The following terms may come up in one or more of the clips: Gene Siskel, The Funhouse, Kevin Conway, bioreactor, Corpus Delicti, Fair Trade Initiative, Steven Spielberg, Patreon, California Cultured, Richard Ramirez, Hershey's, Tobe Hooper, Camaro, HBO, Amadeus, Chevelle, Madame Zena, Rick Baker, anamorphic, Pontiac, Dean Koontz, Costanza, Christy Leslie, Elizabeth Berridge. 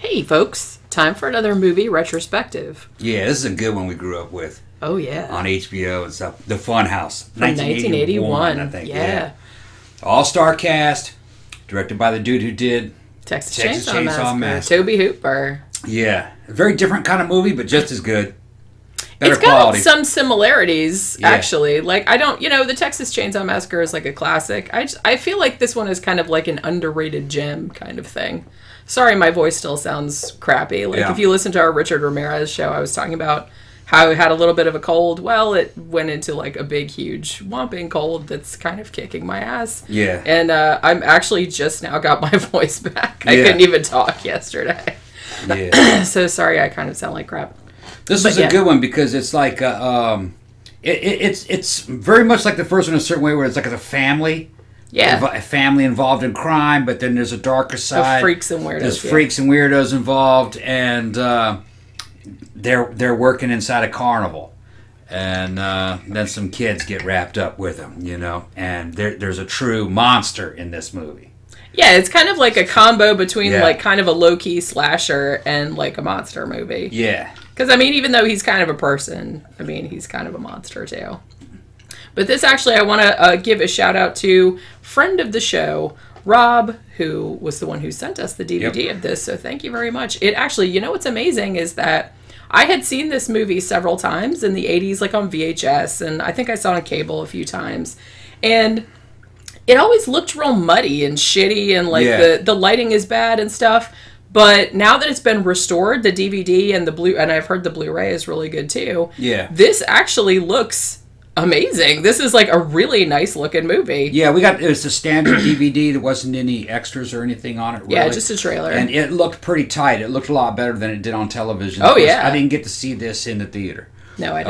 Hey, folks. Time for another movie retrospective. Yeah, this is a good one we grew up with. Oh, yeah. On HBO and stuff. The Funhouse. 1981, I think. Yeah. All-star cast. Directed by the dude who did Texas Chainsaw Massacre. Tobe Hooper. Yeah. A very different kind of movie, but just as good. Better it's got quality. Some similarities, actually. Like, I don't, you know, the Texas Chainsaw Massacre is like a classic. I feel like this one is kind of like an underrated gem kind of thing. Sorry, my voice still sounds crappy. Like, if you listen to our Richard Ramirez show, I was talking about how I had a little bit of a cold. Well, it went into like a big, huge, whomping cold that's kind of kicking my ass. Yeah. And I'm actually just now got my voice back. I couldn't even talk yesterday. Yeah. So sorry, I kind of sound like crap. This is a good one because it's like it's very much like the first one in a certain way, where it's like it's a family, a family involved in crime, but then there's a darker side, the freaks and weirdos. There's freaks and weirdos involved, and they're working inside a carnival, and then some kids get wrapped up with them, you know, and there's a true monster in this movie. Yeah, it's kind of like a combo between like kind of a low-key slasher and like a monster movie. Yeah. Because, I mean, even though he's kind of a person, I mean, he's kind of a monster too. But this actually, I want to give a shout-out to friend of the show, Rob, who was the one who sent us the DVD of this, so thank you very much. It actually, you know what's amazing is that I had seen this movie several times in the 80s, like on VHS, and I think I saw it on cable a few times. And it always looked real muddy and shitty, and like the lighting is bad and stuff. But now that it's been restored, the DVD and the I've heard the Blu-ray is really good too. Yeah, this actually looks amazing. This is like a really nice looking movie. Yeah, we got it was a standard DVD. There wasn't any extras or anything on it. Really. Yeah, just a trailer, and it looked pretty tight. It looked a lot better than it did on television. Oh yeah, I didn't get to see this in the theater. No, I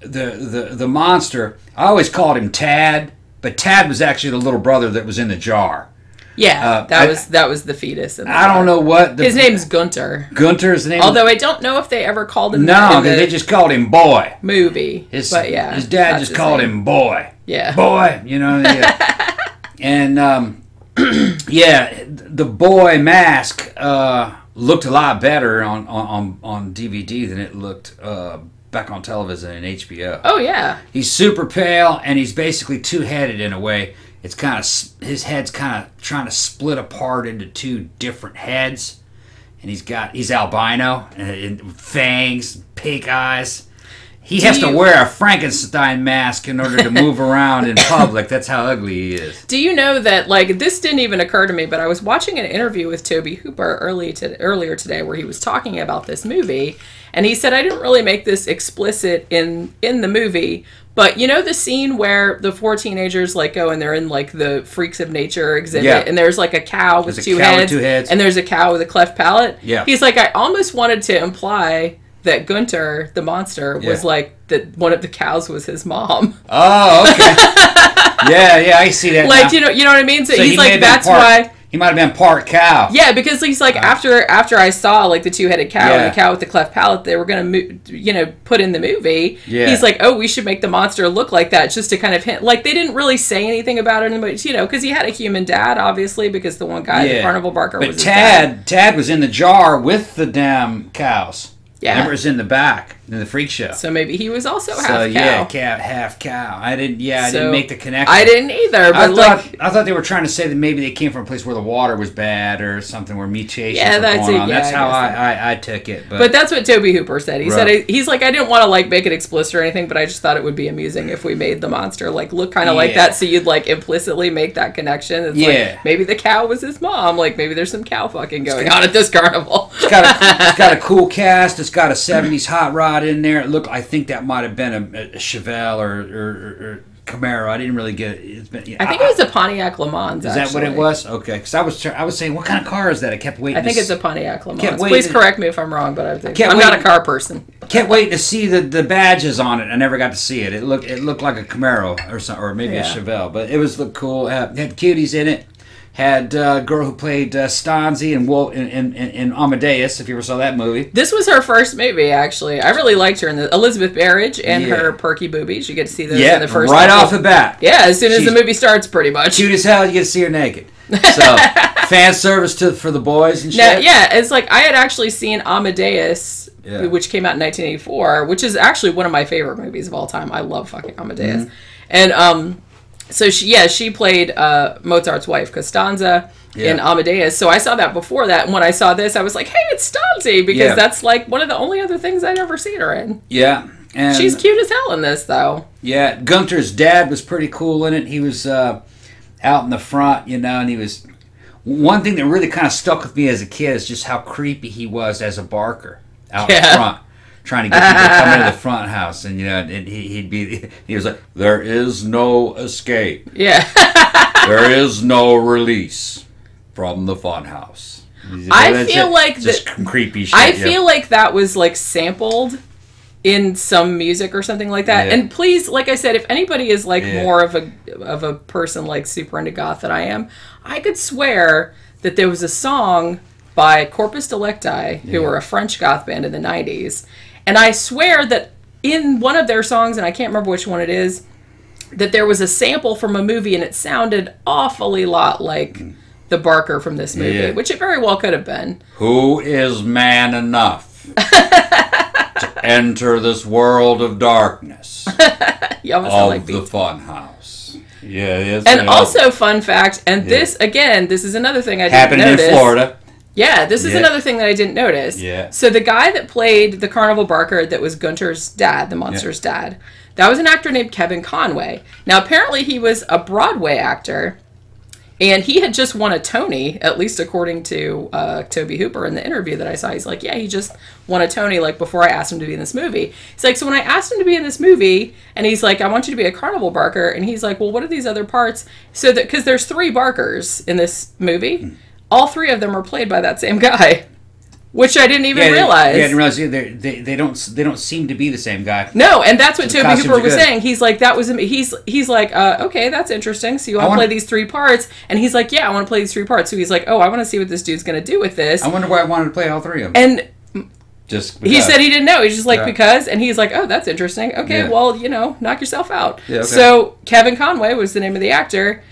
didn't. Either. The monster. I always called him Tad. But Tad was actually the little brother that was in the jar. Yeah, that was the fetus. In the jar. I don't know what his name's Gunter. Gunter is the name. Although I don't know if they ever called him. No, they just called him Boy. Movie. His dad just called him Boy. Yeah, Boy. You know. Yeah. And the boy mask looked a lot better on DVD than it looked. Back on television and HBO. Oh, yeah. He's super pale, and he's basically two-headed in a way. It's kind of... His head's kind of trying to split apart into two different heads. And he's albino, and fangs, pig eyes. He has to wear a Frankenstein mask in order to move around in public. That's how ugly he is. Do you know that, like, this didn't even occur to me, but I was watching an interview with Tobe Hooper earlier today where he was talking about this movie, and he said, I didn't really make this explicit in the movie, but you know the scene where the four teenagers, like, go and they're in, like, the Freaks of Nature exhibit, and there's, like, a cow with two heads, and there's a cow with a cleft palate? Yeah. He's like, I almost wanted to imply that Gunter, the monster, was like that one of the cows was his mom. Oh, okay. yeah, I see that. Like now. you know what I mean. So he's like, that's why he might have been part cow. Yeah, because he's like after I saw like the two-headed cow and the cow with the cleft palate, they were gonna put in the movie. Yeah. He's like, oh, we should make the monster look like that just to kind of hint. Like they didn't really say anything about it, but because he had a human dad, obviously, because the one guy, the carnival barker, was his dad. Tad was in the jar with the damn cows. Yeah, remember it was in the back in the freak show. So maybe he was also half cow. Half cow. I didn't make the connection. I didn't either. But I thought they were trying to say that maybe they came from a place where the water was bad or something where mutations were going on. Yeah, that's how I took it. But that's what Tobe Hooper said. He said he's like I didn't want to like make it explicit or anything, but I just thought it would be amusing if we made the monster like look kind of like that, so you'd like implicitly make that connection. It's like maybe the cow was his mom. Like maybe there's some cow fucking going on at this carnival. It's got a cool cast. It's got a 70s hot rod in there. Look, I think that might have been a Chevelle or Camaro. I didn't really get it. I think it was a Pontiac Le Mans. Is that what it was? Okay, because I was saying, what kind of car is that? I kept waiting. I think it's a Pontiac Le Mans. Please correct me if I'm wrong, but I'm not a car person. Can't wait to see the badges on it. I never got to see it. It looked like a Camaro or something, or maybe a Chevelle, but it looked cool. Had cuties in it. Had a girl who played Stanzi in Amadeus, if you ever saw that movie. This was her first movie, actually. I really liked her in Elizabeth Berridge and her perky boobies. You get to see those in the first movie. Right off the bat. Yeah, as soon as the movie starts, pretty much. Cute as hell, you get to see her naked. So fan service for the boys and shit. Yeah, it's like I had actually seen Amadeus, which came out in 1984, which is actually one of my favorite movies of all time. I love fucking Amadeus. Mm-hmm. And so she played Mozart's wife, Costanza, in Amadeus. So I saw that before that, and when I saw this, I was like, hey, it's Stanzi, because that's like one of the only other things I'd ever seen her in. Yeah. And she's cute as hell in this, though. Yeah, Gunther's dad was pretty cool in it. He was out in the front, you know, and he was... One thing that really kind of stuck with me as a kid is just how creepy he was as a barker out in front, trying to get people to come into the front house. And, you know, and he was like, there is no escape. Yeah. There is no release from the fun house. I feel like... Just creepy shit. I feel like that was, like, sampled... in some music or something like that. Yeah. And please, like I said, if anybody is like more of a person like super into goth than I am, I could swear that there was a song by Corpus Delicti, who were a French goth band in the 90s. And I swear that in one of their songs, and I can't remember which one it is, that there was a sample from a movie and it sounded awfully lot like the Barker from this movie, which it very well could have been. Who is man enough? Enter this world of darkness of the fun house. Yeah, and also fun fact. And this again, this is another thing I didn't notice. Happened in Florida. Yeah, this is another thing that I didn't notice. Yeah. So the guy that played the carnival barker, that was Gunther's dad, the monster's dad, that was an actor named Kevin Conway. Now apparently he was a Broadway actor, and he had just won a Tony, at least according to Tobe Hooper in the interview that I saw. He's like, yeah, he just won a Tony, like, before I asked him to be in this movie. He's like, so when I asked him to be in this movie, and he's like, I want you to be a carnival barker. And he's like, well, what are these other parts? So that, because there's 3 barkers in this movie. All 3 of them are played by that same guy, which I didn't even realize. Yeah, I didn't realize either. They don't seem to be the same guy. No, and that's what Tobe Hooper was saying. He's like, that was he's like, okay, that's interesting. So you want to play these 3 parts? And he's like, yeah, I want to play these 3 parts. So he's like, oh, I want to see what this dude's going to do with this. I wonder why I wanted to play all 3 of them. And just because. He said he didn't know. He's just like, because, and he's like, oh, that's interesting. Okay, well, you know, knock yourself out. Yeah, okay. So Kevin Conway was the name of the actor.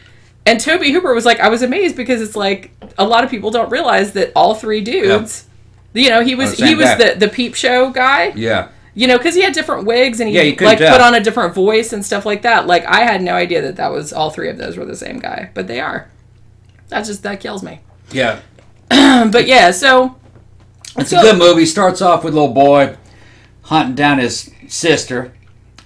And Tobe Hooper was like, I was amazed because it's like a lot of people don't realize that all 3 dudes. Yep. You know, he was the peep show guy. Yeah. You know, because he had different wigs and he like put on a different voice and stuff like that. Like, I had no idea that was all 3 of those were the same guy, but they are. That kills me. Yeah. But yeah, so it's a good movie. Starts off with little boy hunting down his sister.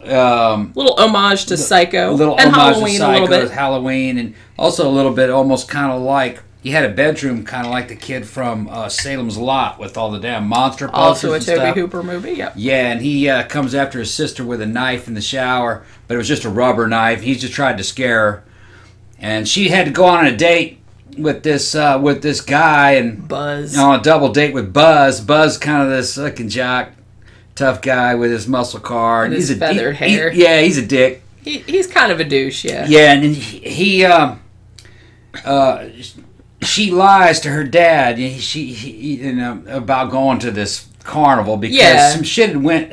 Little homage to Psycho. A little homage to Psycho, Halloween, and also a little bit almost kind of like. He had a bedroom kind of like the kid from Salem's Lot with all the damn monster posters and stuff. Also a Tobe Hooper movie, yep. Yeah, and he comes after his sister with a knife in the shower, but it was just a rubber knife. He just tried to scare her. And she had to go on a date with this guy. And Buzz. On a double date with Buzz. Buzz, kind of this fucking jock, tough guy with his muscle car. And his feathered hair. He's a dick. He's kind of a douche, yeah. Yeah, and she lies to her dad about going to this carnival because some shit went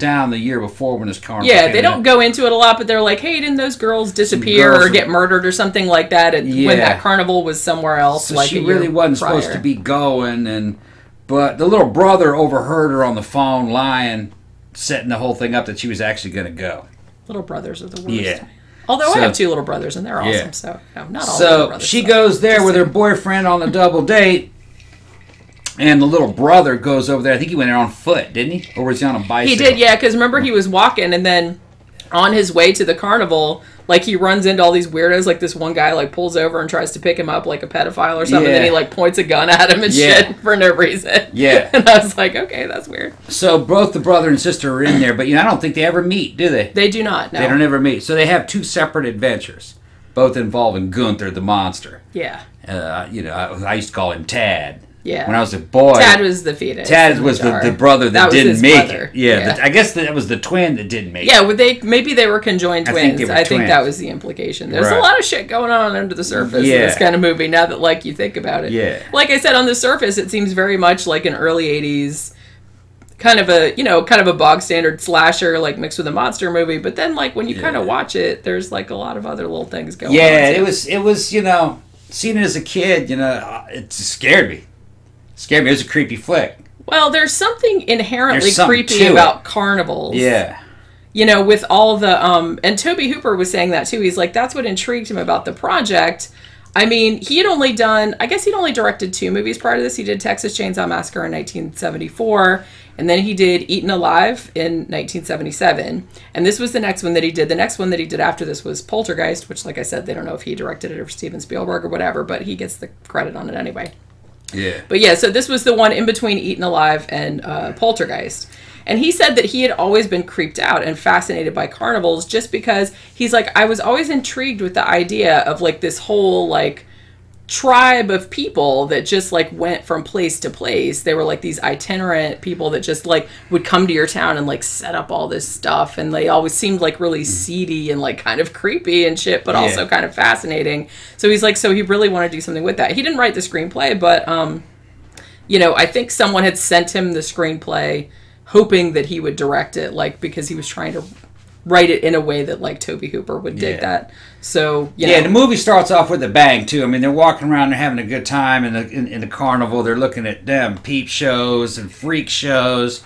down the year before when this carnival they don't go into it a lot, but they're like, hey, didn't those girls disappear or get murdered or something like that when that carnival was somewhere else? So like she really wasn't supposed to be going, but the little brother overheard her on the phone lying, setting the whole thing up that she was actually going to go. Little brothers are the worst. Yeah. Although I have 2 little brothers, and they're awesome, so no, not all little brothers. So she goes there with her boyfriend on the double date, and the little brother goes over there. I think he went there on foot, didn't he? Or was he on a bicycle? He did, yeah, because remember he was walking, and then on his way to the carnival, like, he runs into all these weirdos. Like, this one guy, like, pulls over and tries to pick him up like a pedophile or something, and then he, like, points a gun at him and shit for no reason. Yeah. And I was like, okay, that's weird. So both the brother and sister are in there, but, you know, I don't think they ever meet, do they? They do not, no. They don't ever meet. So they have 2 separate adventures, both involving Gunther the monster. Yeah. You know, I used to call him Tad. Yeah. When I was a boy. Tad was the fetus. Tad was the brother that didn't make it. Yeah. I guess that was the twin that didn't make it. Yeah, maybe they were conjoined twins. I think that was the implication. There's a lot of shit going on under the surface in this kind of movie now that, like, you think about it. Yeah. Like I said, on the surface, it seems very much like an early 80s kind of a bog standard slasher, like, mixed with a monster movie. But then, like, when you kind of watch it, there's, like, a lot of other little things going on. Yeah, it was, you know... seeing it as a kid, you know, it scared me. It scared me. It was a creepy flick. Well, there's something inherently creepy about carnivals. Yeah. You know, with all the, and Tobe Hooper was saying that too. He's like, that's what intrigued him about the project. I mean, he had only done, I guess he'd only directed 2 movies prior to this. He did Texas Chainsaw Massacre in 1974, and then he did Eaten Alive in 1977. And this was the next one that he did. The next one that he did after this was Poltergeist, which, like I said, they don't know if he directed it or Steven Spielberg or whatever, but he gets the credit on it anyway. Yeah. But yeah, so this was the one in between Eaten Alive and Poltergeist. And he said that he had always been creeped out and fascinated by carnivals just because he's like, I was always intrigued with the idea of like this whole like tribe of people that just like went from place to place. They were like these itinerant people that just like would come to your town and like set up all this stuff. And they always seemed like really seedy and like kind of creepy and shit, but also kind of fascinating. So he's like, so he really wanted to do something with that. He didn't write the screenplay, but, you know, I think someone had sent him the screenplay hoping that he would direct it, like, because he was trying to write it in a way that, like, Tobe Hooper would dig that. So, you know. Yeah, the movie starts off with a bang, too. I mean, they're walking around and having a good time in the carnival. They're looking at them peep shows and freak shows.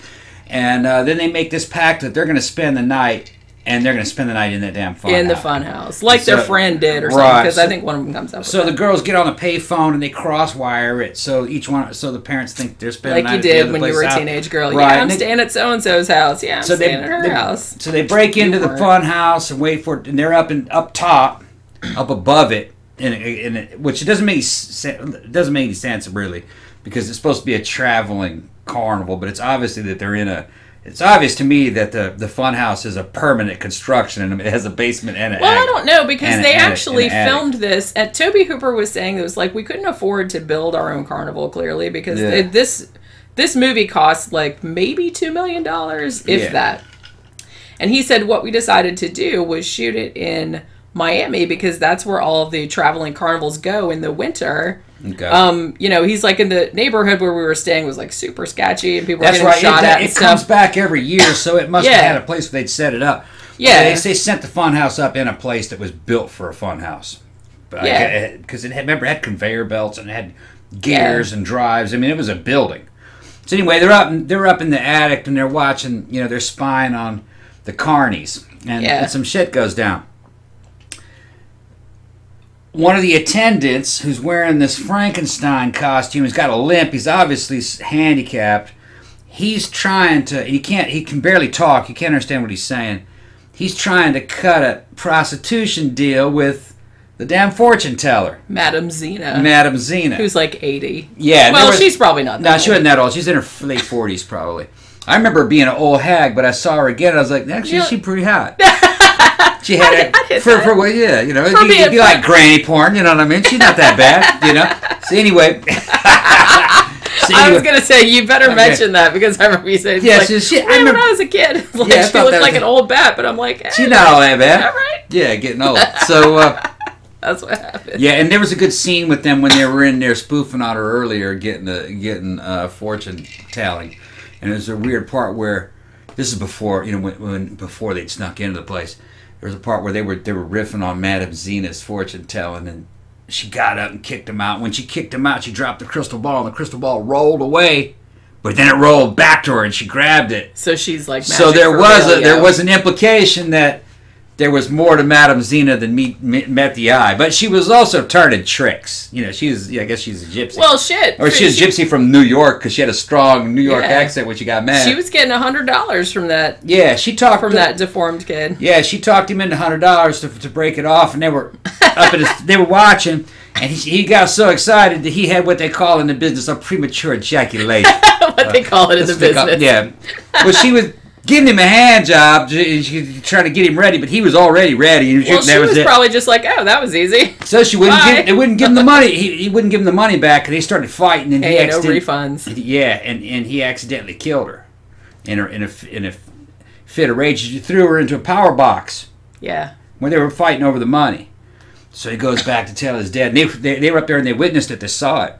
And then they make this pact that they're going to spend the night, and they're going to spend the night in that damn funhouse. In the funhouse. Like so, their friend did or something, because I think one of them comes up with the girls get on a payphone and they cross-wire it. So each one, so the parents think they're spending the night. Like you did when you were a teenage girl. Right. Yeah, I'm staying at so-and-so's house. Yeah, I'm staying at her house. So they break into the funhouse and wait for it. And they're up top, up above it, which doesn't make any sense, really, because it's supposed to be a traveling carnival, but it's obviously that they're in a... It's obvious to me that the funhouse is a permanent construction and it has a basement and an attic. I don't know because they actually filmed this. And Tobe Hooper was saying it was like we couldn't afford to build our own carnival clearly because this movie cost like maybe $2 million, if that. And he said what we decided to do was shoot it in Miami because that's where all the traveling carnivals go in the winter. Okay. You know, he's like in the neighborhood where we were staying was like super sketchy and people were getting shot at and stuff. It comes back every year, so it must have had a place where they'd set it up. Yeah. They sent the funhouse up in a place that was built for a funhouse. Yeah. Because it had conveyor belts and it had gears and drives. I mean, it was a building. So anyway, they're up in the attic and they're watching, you know, they're spying on the carnies and some shit goes down. One of the attendants who's wearing this Frankenstein costume has got a limp. He's obviously handicapped. He's trying to... He can barely talk. You can't understand what he's saying. He's trying to cut a prostitution deal with the damn fortune teller. Madame Zena. Who's like 80. Yeah. Well, she's probably not that old. No, she wasn't that old. She's in her late 40s probably. I remember being an old hag, but I saw her again. And I was like, actually, she's pretty hot. She had it'd be like granny porn, you know what I mean? She's not that bad, you know. So anyway, I was gonna say you better mention that because I remember you saying, "Yeah, when I was a kid, like, she looked like an old bat," but I'm like, hey, she's not all that bad, all right? Yeah, getting old. So that's what happened. Yeah, and there was a good scene with them when they were in there spoofing on her earlier, getting fortune telling, and there's a weird part where this is before before they'd snuck into the place. There was a part where they were riffing on Madame Zena's fortune telling, and she got up and kicked him out. When she kicked him out, she dropped the crystal ball, and the crystal ball rolled away, but then it rolled back to her, and she grabbed it. So she's like, so there was an implication that there was more to Madame Zena than met the eye, but she was also turning tricks. You know, I guess she's a gypsy. Well, shit, or she was a gypsy from New York because she had a strong New York accent when she got mad. She was getting $100 from that. Yeah, she talked from that deformed kid. Yeah, she talked him into $100 to break it off, and they were up at his, they were watching, and he got so excited that he had what they call in the business a premature ejaculation. What they call it in the business? Yeah. Well, she was giving him a hand job, trying to get him ready, but he was already ready. She was probably just like, "Oh, that was easy." So she wouldn't. They wouldn't give him the money. He wouldn't give him the money back, and they started fighting. And he no refunds. Yeah, and he accidentally killed her in a fit of rage. He threw her into a power box. Yeah. When they were fighting over the money, so he goes back to tell his dad. And they were up there and they witnessed it. They saw it.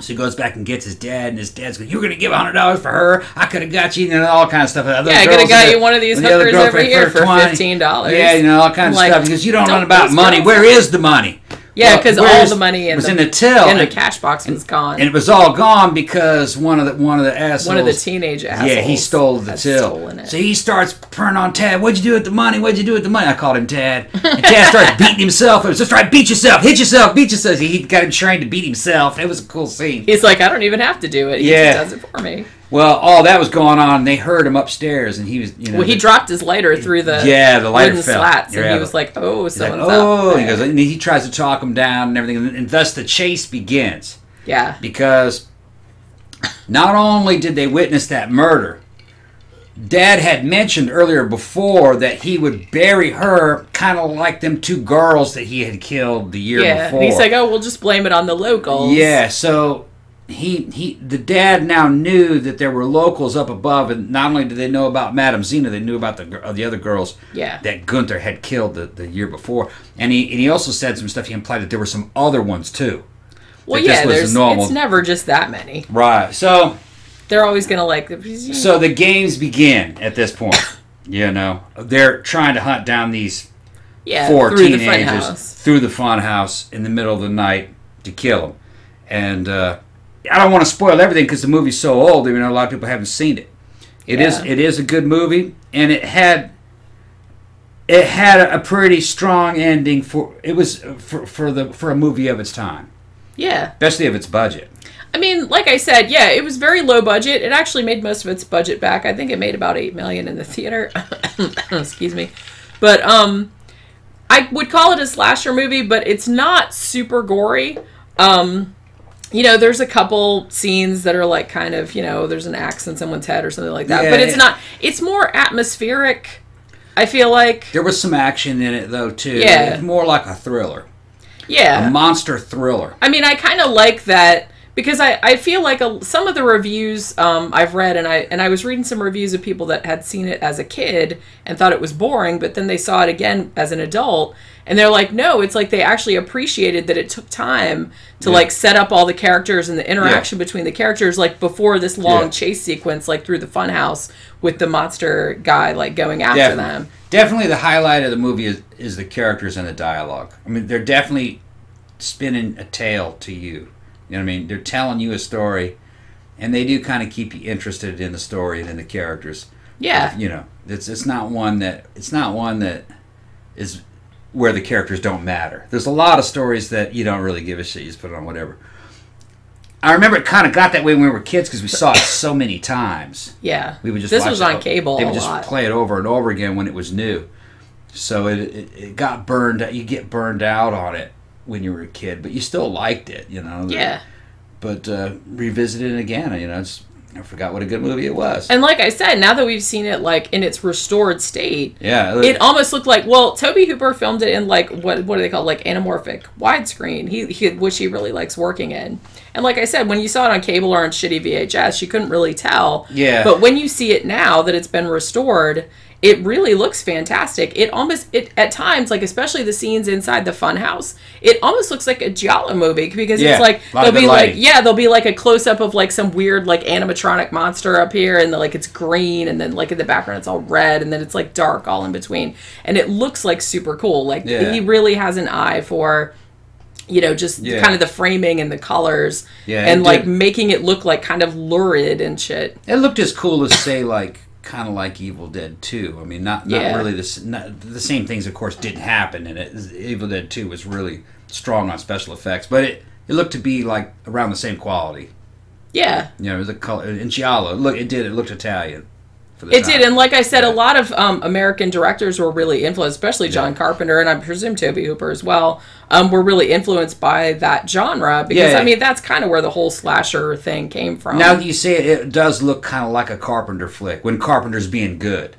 So he goes back and gets his dad, and his dad's going, "You're going to give $100 for her? I could have got you," and all kind of stuff. Yeah, I could have got you one of these hookers over here for $15. Yeah, you know, all kinds of stuff. He goes, "You don't know about money. Where is the money?" Yeah, because all the money was in the till and the cash box was gone, and it was all gone because one of the assholes, one of the teenage assholes, yeah, he stole the till. So he starts purring on Tad. What'd you do with the money? What'd you do with the money? I called him Tad, and Tad starts beating himself. It was just right, beat yourself, hit yourself, beat yourself. He got him trained to beat himself. It was a cool scene. He's like, I don't even have to do it. He just does it for me. Well, all that was going on, and they heard him upstairs, and he was, you know. Well, he dropped his lighter through the wooden slats, and he was like, oh, someone's up. Oh, he goes, and he tries to talk him down and everything, and thus the chase begins. Yeah. Because not only did they witness that murder, Dad had mentioned earlier before that he would bury her kind of like them two girls that he had killed the year before. Yeah, and he's like, oh, we'll just blame it on the locals. Yeah, so... The dad now knew that there were locals up above, and not only did they know about Madame Zena, they knew about the other girls that Gunther had killed the year before. And he also said some stuff. He implied that there were some other ones too. Well, yeah, it's never just that many, right? So they're always gonna like. So the games begin at this point. You know, they're trying to hunt down these four teenagers through the funhouse in the middle of the night to kill them, and. I don't want to spoil everything because the movie's so old. I mean, a lot of people haven't seen it. It is a good movie, and it had a pretty strong ending for a movie of its time. Yeah, especially of its budget. I mean, like I said, yeah, it was very low budget. It actually made most of its budget back. I think it made about $8 million in the theater. Excuse me, but I would call it a slasher movie, but it's not super gory. You know, there's a couple scenes that are like kind of, you know, there's an axe in someone's head or something like that. Yeah, but it's not, it's more atmospheric, I feel like. There was some action in it, though, too. Yeah. It's more like a thriller. Yeah. A monster thriller. I mean, I kind of like that because I feel like some of the reviews I've read, and I was reading some reviews of people that had seen it as a kid and thought it was boring, but then they saw it again as an adult. And they're like, no, it's like they actually appreciated that it took time to, like, set up all the characters and the interaction between the characters, like, before this long chase sequence, like, through the funhouse with the monster guy, like, going after them. Definitely the highlight of the movie is the characters and the dialogue. I mean, they're definitely spinning a tale to you. You know what I mean? They're telling you a story, and they do kind of keep you interested in the story and in the characters. Yeah. You know, it's not one that is... where the characters don't matter. There's a lot of stories that you don't really give a shit. You just put it on whatever. I remember it kind of got that way when we were kids because we saw it so many times. Yeah. We would just this was on cable a lot. They would just play it over and over again when it was new. So it got burned. You get burned out on it when you were a kid, but you still liked it, you know. Yeah. But revisit it again, you know. I forgot what a good movie it was. And like I said, now that we've seen it like in its restored state, it almost looked like, well, Tobe Hooper filmed it in like what do they call, like, anamorphic widescreen, which he really likes working in. And like I said, when you saw it on cable or on shitty VHS, you couldn't really tell. Yeah. But when you see it now that it's been restored, it really looks fantastic. It at times, like especially the scenes inside the funhouse, it almost looks like a giallo movie because it's like there'll be like a close up of like some weird like animatronic monster up here, and like it's green, and then like in the background it's all red, and then it's like dark all in between, and it looks like super cool. Like he really has an eye for, you know, just kind of the framing and the colors, and like making it look like kind of lurid and shit. It looked as cool as say like. Kind of like Evil Dead 2. I mean, not really the same things, of course, didn't happen in it. Evil Dead 2 was really strong on special effects, but it looked to be like around the same quality. Yeah. You know, it was a color in giallo. Look, it looked Italian. It did, and like I said, a lot of American directors were really influenced, especially John Carpenter, and I presume Tobe Hooper as well, were really influenced by that genre, because, I mean, that's kind of where the whole slasher thing came from. Now that you say it, it does look kind of like a Carpenter flick, when Carpenter's being good.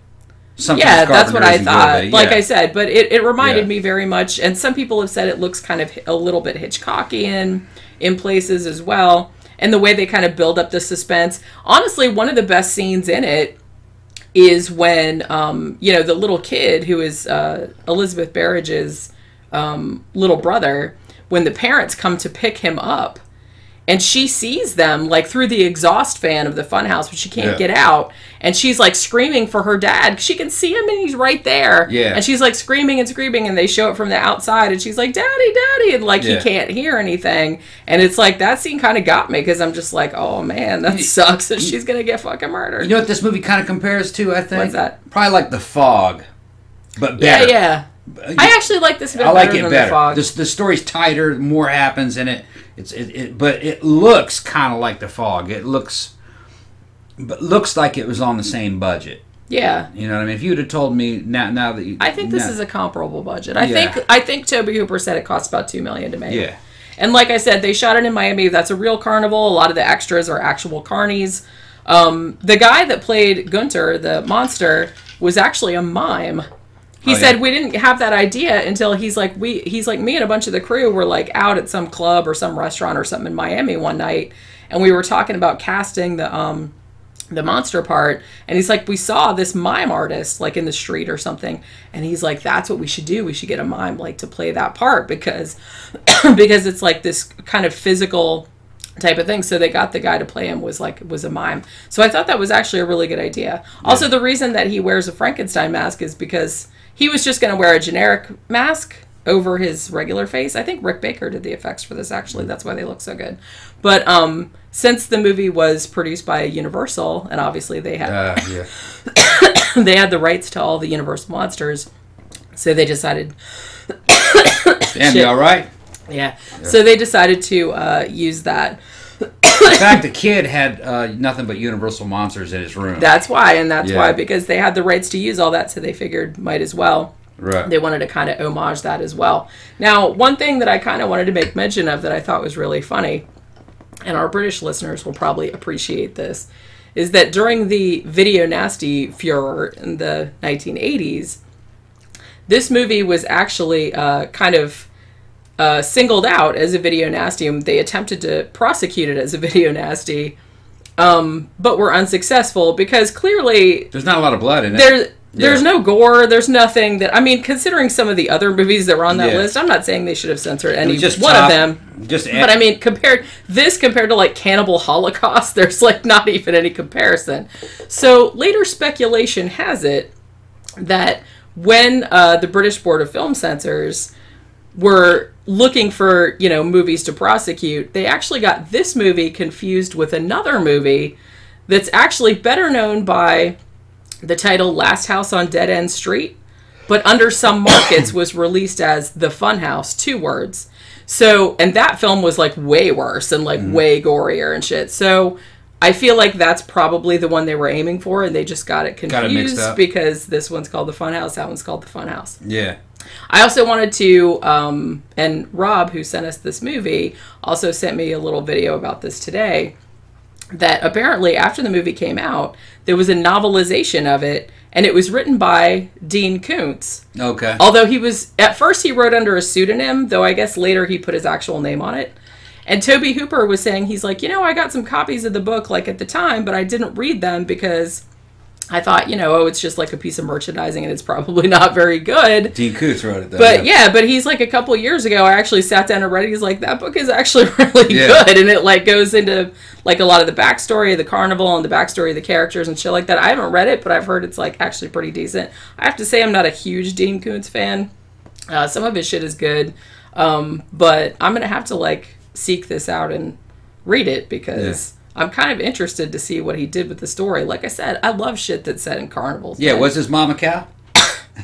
Sometimes that's what I thought, like I said, but it reminded me very much, and some people have said it looks kind of a little bit Hitchcockian in places as well, and the way they kind of build up the suspense. Honestly, one of the best scenes in it is when, you know, the little kid who is Elizabeth Berridge's little brother, when the parents come to pick him up, And she sees them, like, through the exhaust fan of the funhouse, but she can't get out. And she's, like, screaming for her dad. She can see him, and he's right there. Yeah. And she's, like, screaming and screaming, and they show it from the outside. And she's like, Daddy, Daddy. And, like, he can't hear anything. And it's, like, that scene kind of got me, because I'm just like, oh, man, that sucks. And she's going to get fucking murdered. You know what this movie kind of compares to, I think? What's that? Probably like The Fog, but better. Yeah, yeah. I actually like this bit better than The Fog. The story's tighter. More happens in it. But it looks kind of like The Fog. It looks like it was on the same budget. Yeah, you know what I mean. If you'd have told me now that you, I think this is a comparable budget. I think Tobe Hooper said it cost about $2 million to make. Yeah, and like I said, they shot it in Miami. That's a real carnival. A lot of the extras are actual carnies. The guy that played Gunter, the monster, was actually a mime. He said we didn't have that idea until he's like me and a bunch of the crew were like out at some club or some restaurant or something in Miami one night, and we were talking about casting the monster part, and he's like, we saw this mime artist like in the street or something, and he's like, that's what we should do. We should get a mime like to play that part because it's like this kind of physical type of thing. So they got the guy to play him was a mime. So I thought that was actually a really good idea. Also, the reason that he wears a Frankenstein mask is because he was just going to wear a generic mask over his regular face. I think Rick Baker did the effects for this, actually. That's why they look so good. But since the movie was produced by Universal, and obviously they had they had the rights to all the Universal monsters, so they decided. Damn, you all right? Yeah. So they decided to use that. In fact, the kid had nothing but Universal monsters in his room. That's why, and that's why, because they had the rights to use all that, so they figured might as well. Right. They wanted to kind of homage that as well. Now, one thing that I kind of wanted to make mention of that I thought was really funny, and our British listeners will probably appreciate this, is that during the video nasty furor in the 1980s, this movie was actually kind of... singled out as a video nasty, and they attempted to prosecute it as a video nasty, but were unsuccessful because clearly there's not a lot of blood in it. There's no gore. There's nothing that, I mean, considering some of the other movies that were on that list, I'm not saying they should have censored any one of them. But I mean, compared to like Cannibal Holocaust, there's like not even any comparison. So later speculation has it that when the British Board of Film Censors were looking for, you know, movies to prosecute, they actually got this movie confused with another movie that's actually better known by the title Last House on Dead End Street, but under some markets was released as The Funhouse, 2 words. So, and that film was like way worse and like way gorier and shit. So I feel like that's probably the one they were aiming for, and they just got it confused, mixed up, because this one's called The Funhouse, that one's called The Funhouse. Yeah. I also wanted to, and Rob, who sent us this movie, also sent me a little video about this today, that apparently after the movie came out, there was a novelization of it, and it was written by Dean Koontz. Okay. Although at first he wrote under a pseudonym, though I guess later he put his actual name on it. And Tobe Hooper was saying, he's like, you know, I got some copies of the book, like, at the time, but I didn't read them because... I thought, you know, oh, it's just like a piece of merchandising and it's probably not very good. Dean Koontz wrote it, though. But but he's like, a couple years ago, I actually sat down and read it. He's like, that book is actually really good. And it like goes into like a lot of the backstory of the carnival and the backstory of the characters and shit like that. I haven't read it, but I've heard it's like actually pretty decent. I have to say I'm not a huge Dean Koontz fan. Some of his shit is good. But I'm going to have to like seek this out and read it because... Yeah. I'm kind of interested to see what he did with the story. Like I said, I love shit that's set in carnivals. Yeah, was his mom a cow?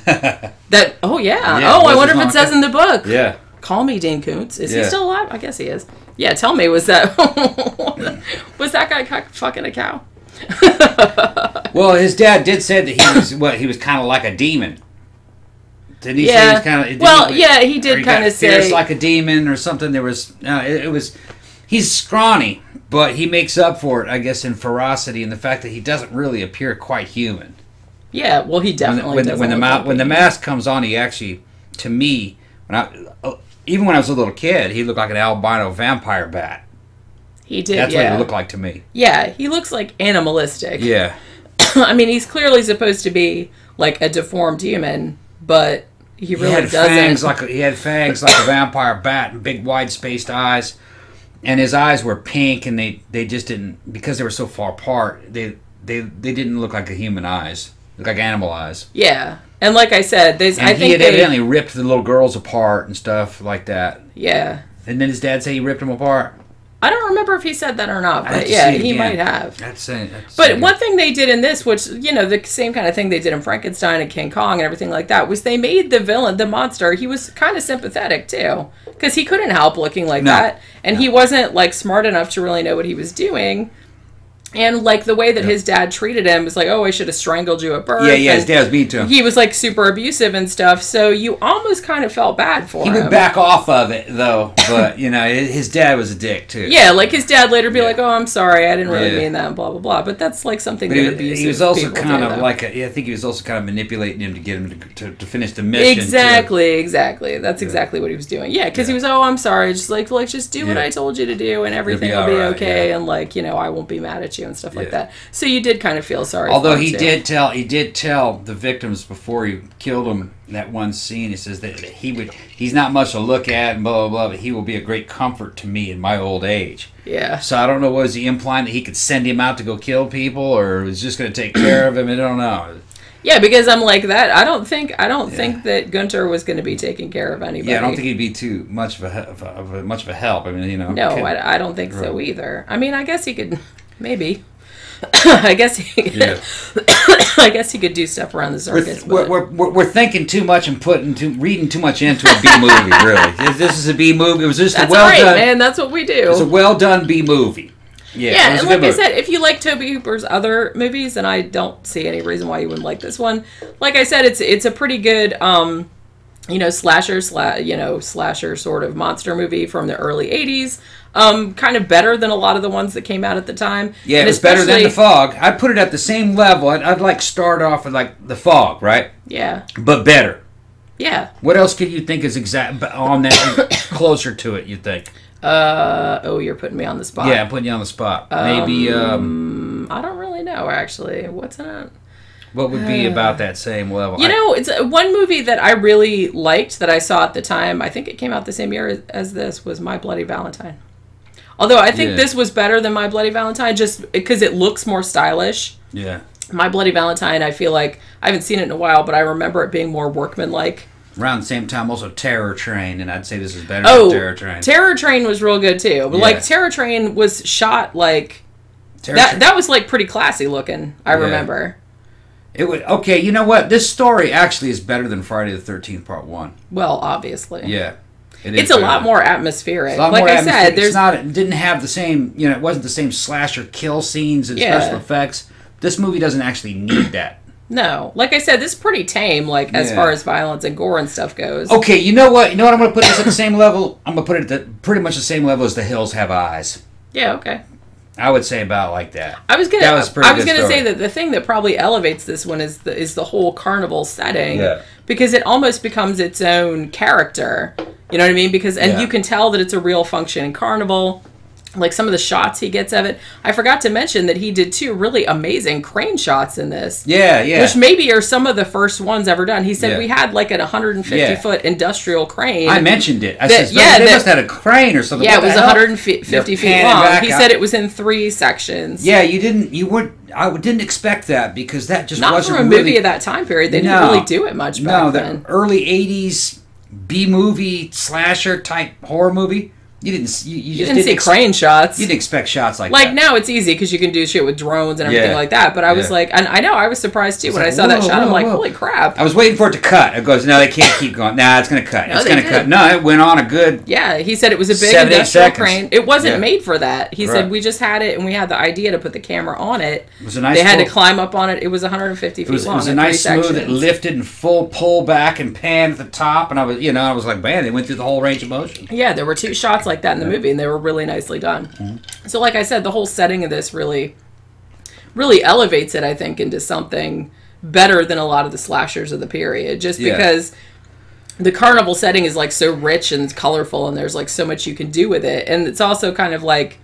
Oh, I wonder if it says in the book. Yeah. Call me Dean Koontz. Is he still alive? I guess he is. Yeah, tell me, was that guy fucking a cow? Well, his dad did say that he was kind of like a demon. Didn't he say he was kind of... he did kind of say... fierce like a demon or something. There was... He's scrawny, but he makes up for it, I guess, in ferocity and the fact that he doesn't really appear quite human. Yeah, well, he definitely doesn't. When the mask comes on, he actually, to me, even when I was a little kid, he looked like an albino vampire bat. He did. That's what he looked like to me. Yeah, he looks like animalistic. Yeah. I mean, he's clearly supposed to be like a deformed human, but he really doesn't. He had fangs like a vampire bat and big wide spaced eyes. And his eyes were pink, and they just didn't, because they were so far apart, they didn't look like a human eyes. They looked like animal eyes. Yeah. And like I said, I think he had evidently ripped the little girls apart and stuff like that. Yeah. And then his dad said he ripped them apart. I don't remember if he said that or not, but yeah, he might have. That's it. But one thing they did in this, which, you know, the same kind of thing they did in Frankenstein and King Kong and everything like that, was they made the villain, the monster, he was kind of sympathetic, too, because he couldn't help looking like that, and he wasn't, like, smart enough to really know what he was doing. And, like, the way that his dad treated him was like, oh, I should have strangled you at birth. Yeah, yeah, his dad was beat to him. He was, like, super abusive and stuff, so you almost kind of felt bad for him. He would back off of it, though, but, you know, his dad was a dick, too. Yeah, like, his dad later be like, oh, I'm sorry, I didn't really mean that, and blah, blah, blah. But that's, like, something that abusive he was also kind of, like, I think he was also kind of manipulating him to get him to finish the mission. Exactly, exactly. That's exactly what he was doing. Yeah, because he was, oh, I'm sorry, just, like, just do what I told you to do, and everything will be okay, and, like, you know, I won't be mad at you. And stuff like that. So you did kind of feel sorry. Although he did tell the victims before he killed them, that one scene, he says that he's not much to look at and blah blah blah, but he will be a great comfort to me in my old age. Yeah. So I don't know, was he implying that he could send him out to go kill people, or was just going to take care of him? I don't know. Yeah, because I'm like that. I don't think that Gunther was going to be taking care of anybody. Yeah, I don't think he'd be too much of a help. I mean, you know. No, I don't think so either. I mean, I guess he could. Maybe. I guess he could do stuff around the circus. We're thinking too much and reading too much into a B-movie, really. This is a B-movie. It was just a well-done... That's right, man. That's what we do. It was a well-done B-movie. Yeah, and like I said, if you like Tobe Hooper's other movies, and I don't see any reason why you wouldn't like this one, like I said, it's a pretty good... you know, slasher sort of monster movie from the early 80s. Kind of better than a lot of the ones that came out at the time. Yeah, it's better than The Fog. I'd put it at the same level. I'd like start off with like The Fog, right? Yeah. But better. Yeah. What else could you think is exact on that closer to it, you think? Oh, you're putting me on the spot. Yeah, I'm putting you on the spot. Maybe I don't really know actually. What's in it? What would be about that same level? You know, it's one movie that I really liked that I saw at the time. I think it came out the same year as this was My Bloody Valentine. Although I think this was better than My Bloody Valentine just because it looks more stylish. Yeah. My Bloody Valentine, I feel like, I haven't seen it in a while, but I remember it being more workmanlike. Around the same time, also Terror Train, and I'd say this is better than Terror Train. Terror Train was real good, too. But, like, Terror Train was shot, like... That was, like, pretty classy looking, I remember. It would, okay, you know what? This story actually is better than Friday the 13th Part 1. Well, obviously. Yeah. It's a lot more atmospheric. Like I said, it didn't have the same, you know, it wasn't the same slasher kill scenes and special effects. This movie doesn't actually need that. No. Like I said, this is pretty tame, like, as far as violence and gore and stuff goes. Okay, you know what? You know what? I'm going to put this at the same level? I'm going to put it at pretty much the same level as The Hills Have Eyes. Yeah, okay. I would say about like that. I was gonna say that the thing that probably elevates this one is the whole carnival setting because it almost becomes its own character. You know what I mean? Because you can tell that it's a real functioning carnival. Like some of the shots he gets of it. I forgot to mention that he did two really amazing crane shots in this. Yeah, yeah. Which maybe are some of the first ones ever done. He said we had like an 150-foot industrial crane. I mentioned it. I said they must have had a crane or something. Yeah, it was 150 feet long. He said it was in 3 sections. Yeah, I didn't expect that because that just wasn't really... Not for a movie of that time period. They didn't really do it much back then. No, the early 80s B-movie, slasher type horror movie. You didn't see crane shots. You didn't expect shots like that. Like now it's easy because you can do shit with drones and everything like that. But I was like, and I know I was surprised too when I saw that shot. I'm like, holy crap. I was waiting for it to cut. It goes, no, they can't keep going. Nah, it's going to cut. It's going to cut. No, it went on a good. Yeah, he said it was a big industrial crane. It wasn't made for that. He said we just had it and we had the idea to put the camera on it. It was a nice. They had to climb up on it. It was 150 feet long. It was a nice smooth. It lifted and full pull back and panned at the top. And I was like, man, they went through the whole range of motion. Yeah, there were two shots like that in the movie, and they were really nicely done. Mm-hmm. So like I said, the whole setting of this really elevates it, I think, into something better than a lot of the slashers of the period, just because the carnival setting is like so rich and colorful, and there's like so much you can do with it. And it's also kind of like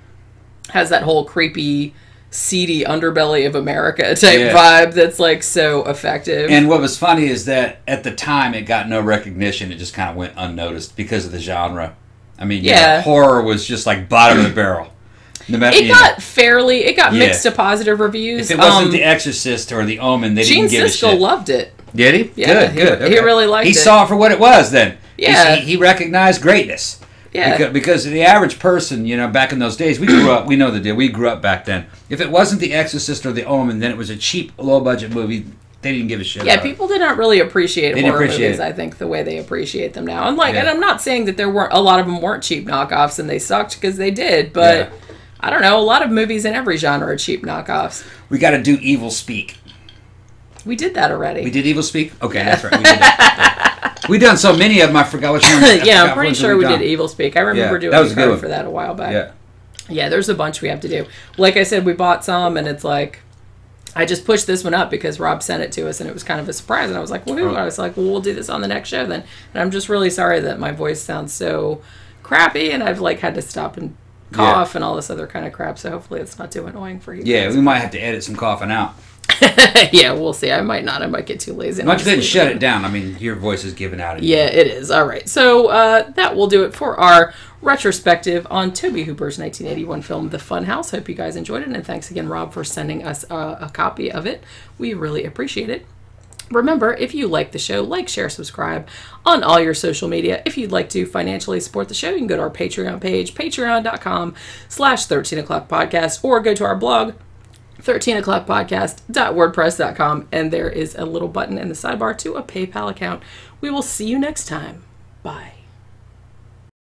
has that whole creepy, seedy underbelly of America type vibe that's like so effective. And what was funny is that at the time it got no recognition. It just kind of went unnoticed because of the genre. I mean, yeah, horror was just like bottom of the barrel. No matter, it got mixed to positive reviews. If it wasn't The Exorcist or The Omen, they didn't give a shit. Gene Siskel loved it. Did he? Yeah, good. Okay. He really liked it. He saw it for what it was then. Yeah. He recognized greatness. Yeah. Because the average person, you know, back in those days, we grew up, we know the deal, we grew up back then. If it wasn't The Exorcist or The Omen, then it was a cheap, low-budget movie. They didn't give a shit. Yeah, people did not really appreciate horror movies, I think, the way they appreciate them now. And I'm not saying that there weren't, a lot of them weren't cheap knockoffs and they sucked, because they did, but I don't know, a lot of movies in every genre are cheap knockoffs. We got to do Evil Speak. We did that already. We did Evil Speak? Okay, that's right. We did that. We've done so many of them, I forgot which one. Yeah, I'm pretty sure we did Evil Speak. I remember doing a cover for that a while back. Yeah, there's a bunch we have to do. Like I said, we bought some, and it's like, I just pushed this one up because Rob sent it to us, and it was kind of a surprise. And I was like, woohoo. I was like, well, we'll do this on the next show then. And I'm just really sorry that my voice sounds so crappy, and I've like had to stop and cough and all this other kind of crap. So hopefully it's not too annoying for you. Yeah, we might have to edit some coughing out. Yeah, we'll see. I might not. I might get too lazy. Much didn't shut it down. I mean, your voice is giving out. Yeah, it is. All right. So that will do it for our retrospective on Tobe Hooper's 1981 film, The Funhouse. Hope you guys enjoyed it. And thanks again, Rob, for sending us a copy of it. We really appreciate it. Remember, if you like the show, like, share, subscribe on all your social media. If you'd like to financially support the show, you can go to our Patreon page, patreon.com/13o'clockpodcast, or go to our blog, 13o'clockpodcast.wordpress.com, and there is a little button in the sidebar to a PayPal account. We will see you next time. Bye.